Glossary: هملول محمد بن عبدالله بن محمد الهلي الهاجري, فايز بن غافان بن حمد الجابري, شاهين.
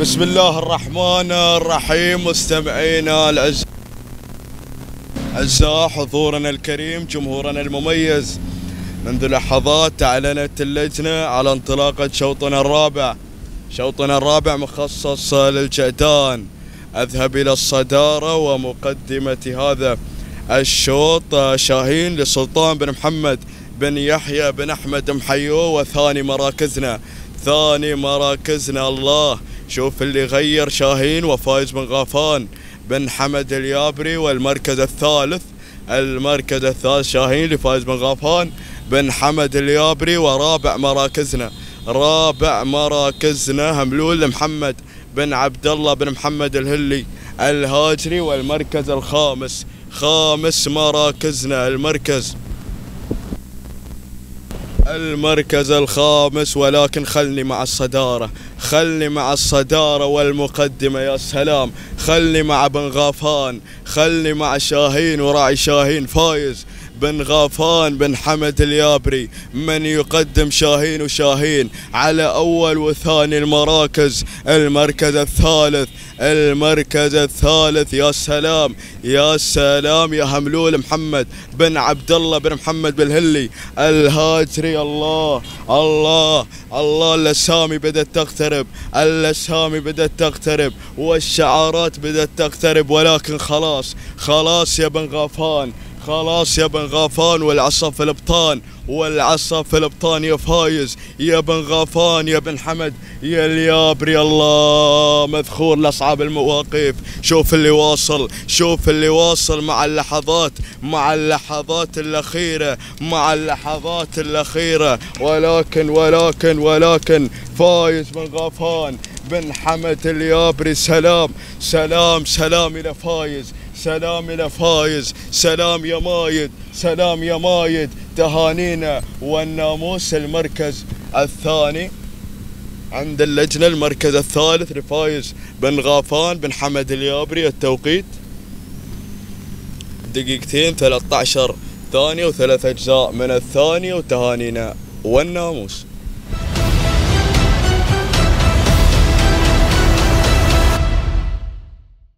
بسم الله الرحمن الرحيم. مستمعينا الأعزاء، حضورنا الكريم، جمهورنا المميز، منذ لحظات أعلنت اللجنة على انطلاقة شوطنا الرابع مخصص للجأدان، أذهب إلى الصدارة ومقدمة هذا الشوط شاهين لسلطان بن محمد بن يحيى بن أحمد محيو، وثاني مراكزنا الله شوف اللي غير شاهين وفايز بن غافان بن حمد الجابري. والمركز الثالث شاهين لفايز بن غافان بن حمد الجابري. ورابع مراكزنا هملول محمد بن عبدالله بن محمد الهلي الهاجري. والمركز الخامس مراكزنا المركز الخامس، ولكن خلني مع الصدارة، والمقدمة. يا سلام، خلني مع بن غافان، خلني مع شاهين وراعي شاهين فايز بن غافان بن حمد الجابري، من يقدم شاهين على أول وثاني المراكز. المركز الثالث يا سلام يا هملول محمد بن عبد الله بن محمد بالهلي الهاجري. الله الله الله، الأسامي بدأت تقترب، والشعارات بدأت تقترب، ولكن خلاص يا بن غافان، والعصا في الابطان، يا فايز، يا بن غافان، يا بن حمد، يا الجابري. الله، مذخور لاصعاب المواقف. شوف اللي واصل، مع اللحظات، الاخيره، ولكن فايز بن غافان بن حمد الجابري. سلام إلى فايز، سلام يا مايد، تهانينا والناموس. المركز الثاني عند اللجنة، المركز الثالث لفايز بن غافان بن حمد الجابري. التوقيت دقيقتين 13 ثانية وثلاث أجزاء من الثانية، وتهانينا والناموس.